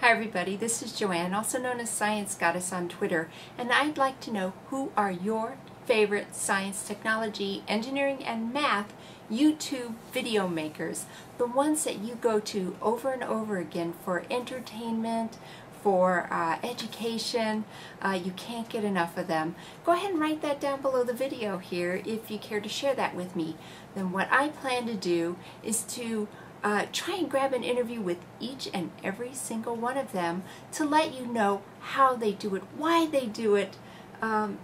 Hi everybody, this is Joanne, also known as Science Goddess on Twitter, and I'd like to know who are your favorite science, technology, engineering, and math YouTube video makers. The ones that you go to over and over again for entertainment, for education. You can't get enough of them. Go ahead and write that down below the video here if you care to share that with me. Then what I plan to do is to try and grab an interview with each and every single one of them to let you know how they do it, why they do it, and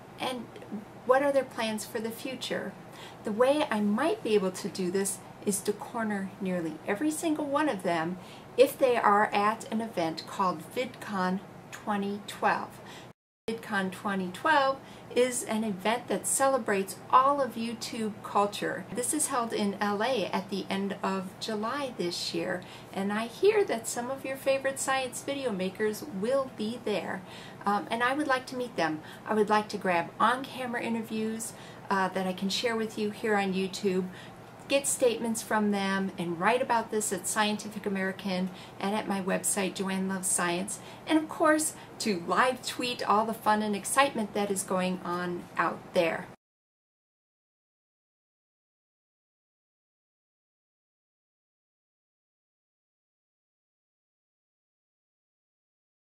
what are their plans for the future. The way I might be able to do this is to corner nearly every single one of them if they are at an event called VidCon 2012. VidCon 2012 is an event that celebrates all of YouTube culture. This is held in LA at the end of July this year, and I hear that some of your favorite science video makers will be there, and I would like to meet them. I would like to grab on-camera interviews that I can share with you here on YouTube, get statements from them, and write about this at Scientific American and at my website, Joanne Loves Science, and of course to live tweet all the fun and excitement that is going on out there.